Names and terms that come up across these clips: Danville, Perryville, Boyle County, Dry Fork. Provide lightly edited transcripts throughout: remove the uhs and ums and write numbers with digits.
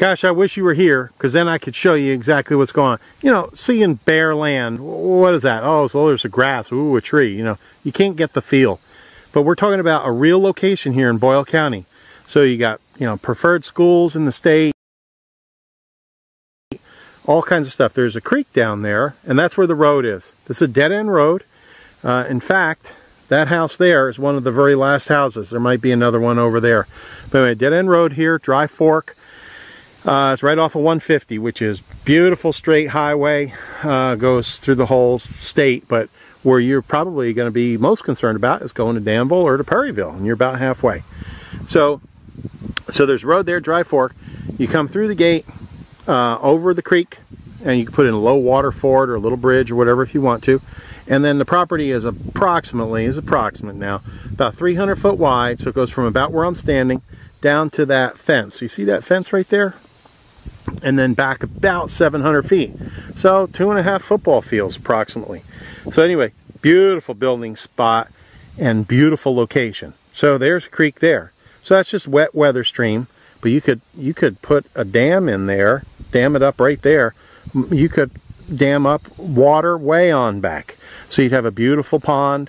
Gosh, I wish you were here, because then I could show you exactly what's going on. You know, seeing bare land, what is that? Oh, so there's a grass, ooh, a tree, you know. You can't get the feel. But we're talking about a real location here in Boyle County. So you got, you know, preferred schools in the state, all kinds of stuff. There's a creek down there, and that's where the road is. This is a dead-end road. In fact, that house there is one of the very last houses. There might be another one over there. But anyway, dead-end road here, Dry Fork. It's right off of 150, which is beautiful straight highway, goes through the whole state, but where you're probably going to be most concerned about is going to Danville or to Perryville, and you're about halfway. So there's a road there, Dry Fork. You come through the gate, over the creek, and you can put in a low water ford or a little bridge or whatever if you want to. And then the property is approximate now, about 300 foot wide, so it goes from about where I'm standing down to that fence. You see that fence right there? And then back about 700 feet. So 2.5 football fields approximately. So anyway, beautiful building spot and beautiful location. So there's a creek there. So that's just wet weather stream, but you could put a dam in there, dam it up right there. You could dam up water way on back. So you'd have a beautiful pond,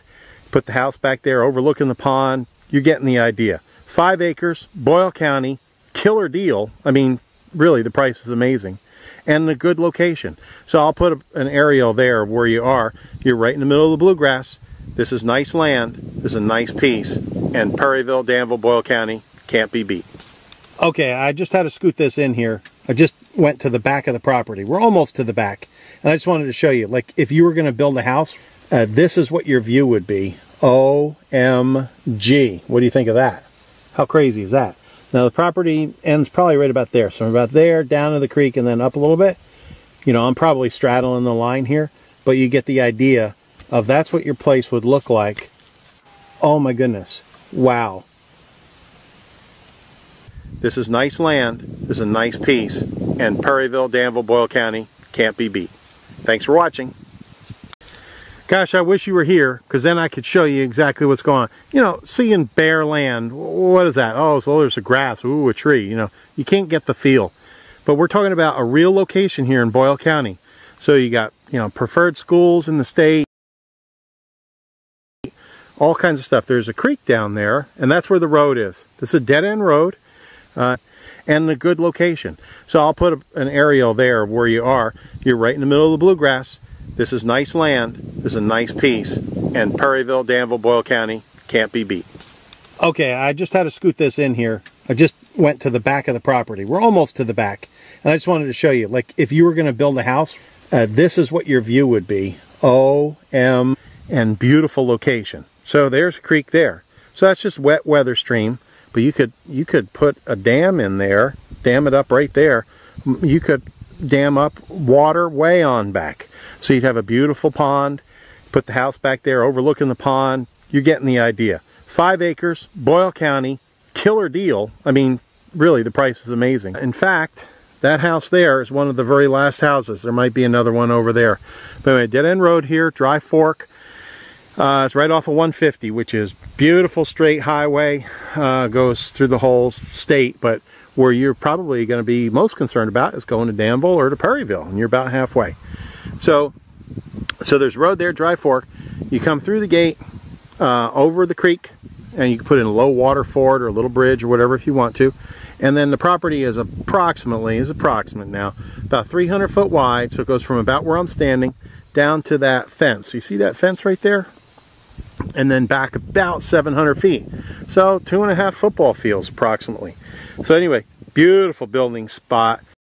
put the house back there overlooking the pond. You're getting the idea. 5 acres, Boyle County, killer deal. I mean, really, the price is amazing, and a good location. So I'll put an aerial there where you are. You're right in the middle of the bluegrass. This is nice land. This is a nice piece. And Perryville, Danville, Boyle County can't be beat. Okay, I just had to scoot this in here. I just went to the back of the property. We're almost to the back. And I just wanted to show you, like, if you were going to build a house, this is what your view would be. OMG. What do you think of that? How crazy is that? Now the property ends probably right about there. So I'm about there, down to the creek, and then up a little bit. You know, I'm probably straddling the line here, but you get the idea of that's what your place would look like. Oh my goodness. Wow. This is nice land. This is a nice piece. And Perryville, Danville, Boyle County can't be beat. Thanks for watching. Gosh, I wish you were here, because then I could show you exactly what's going on. You know, seeing bare land, what is that? Oh, so there's a grass, ooh, a tree, you know. You can't get the feel. But we're talking about a real location here in Boyle County. So you got, you know, preferred schools in the state, all kinds of stuff. There's a creek down there, and that's where the road is. This is a dead-end road, and a good location. So I'll put an aerial there where you are. You're right in the middle of the bluegrass. This is nice land. This is a nice piece. And Perryville, Danville, Boyle County can't be beat. Okay, I just had to scoot this in here. I just went to the back of the property. We're almost to the back. And I just wanted to show you, like, if you were going to build a house, this is what your view would be. OM and beautiful location. So there's a creek there. So that's just wet weather stream. But you could put a dam in there, dam it up right there. You could dam up water way on back. So you'd have a beautiful pond, put the house back there overlooking the pond. You're getting the idea. 5 acres, Boyle County, killer deal. I mean, really, the price is amazing. In fact, that house there is one of the very last houses. There might be another one over there. But anyway, dead-end road here, Dry Fork. It's right off of 150, which is beautiful straight highway, goes through the whole state, but where you're probably going to be most concerned about is going to Danville or to Perryville, and you're about halfway. So there's a road there, Dry Fork. You come through the gate, over the creek, and you can put in a low water ford or a little bridge or whatever if you want to. And then the property is approximate now, about 300 foot wide, so it goes from about where I'm standing down to that fence. You see that fence right there? And then back about 700 feet. So 2.5 football fields approximately. So anyway, beautiful building spot.